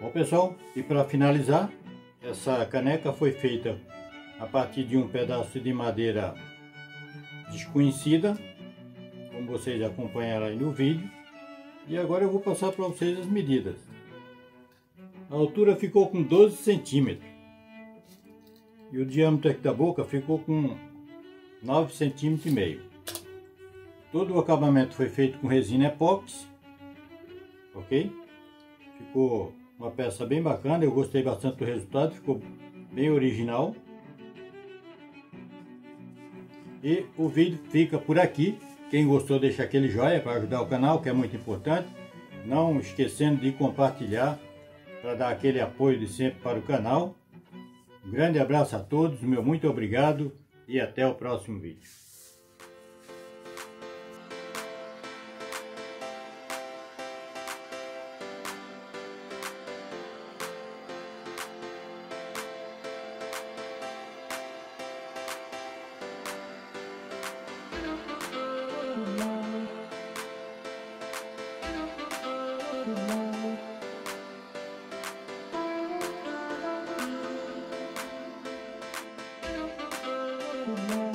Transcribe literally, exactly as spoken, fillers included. Bom, pessoal, e para finalizar, essa caneca foi feita a partir de um pedaço de madeira desconhecida, como vocês acompanharam aí no vídeo. E agora eu vou passar para vocês as medidas. A altura ficou com doze centímetros e o diâmetro aqui da boca ficou com nove vírgula cinco centímetros. Todo o acabamento foi feito com resina epóxi, ok? Ficou uma peça bem bacana, eu gostei bastante do resultado, ficou bem original. E o vídeo fica por aqui. Quem gostou, deixa aquele joinha para ajudar o canal, que é muito importante. Não esquecendo de compartilhar, para dar aquele apoio de sempre para o canal. Um grande abraço a todos, meu muito obrigado e até o próximo vídeo. Música